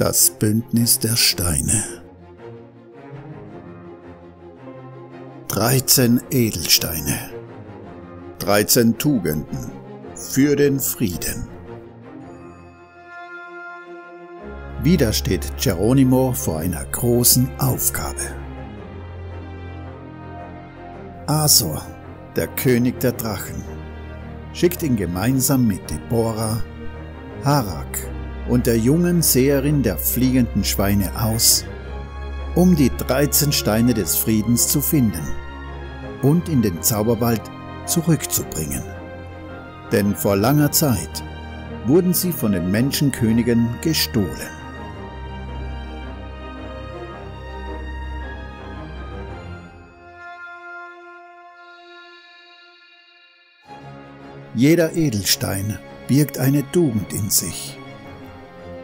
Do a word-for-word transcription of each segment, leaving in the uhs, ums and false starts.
Das Bündnis der Steine. dreizehn Edelsteine, dreizehn Tugenden für den Frieden. Wieder steht Geronimo vor einer großen Aufgabe. Asor, der König der Drachen, schickt ihn gemeinsam mit Deborah Harak und der jungen Seherin der fliegenden Schweine aus, um die dreizehn Steine des Friedens zu finden und in den Zauberwald zurückzubringen. Denn vor langer Zeit wurden sie von den Menschenkönigen gestohlen. Jeder Edelstein birgt eine Tugend in sich.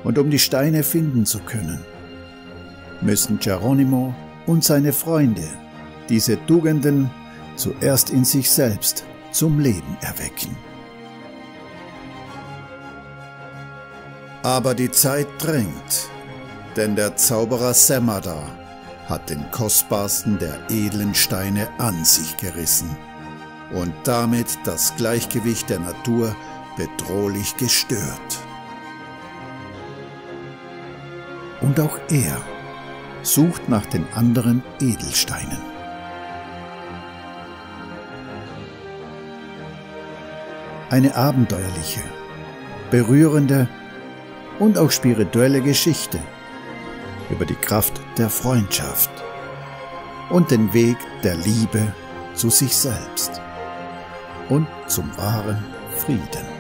Und um die Steine finden zu können, müssen Geronimo und seine Freunde diese Tugenden zuerst in sich selbst zum Leben erwecken. Aber die Zeit drängt, denn der Zauberer Semada hat den kostbarsten der edlen Steine an sich gerissen und damit das Gleichgewicht der Natur bedrohlich gestört. Und auch er sucht nach den anderen Edelsteinen. Eine abenteuerliche, berührende und auch spirituelle Geschichte über die Kraft der Freundschaft und den Weg der Liebe zu sich selbst und zum wahren Frieden.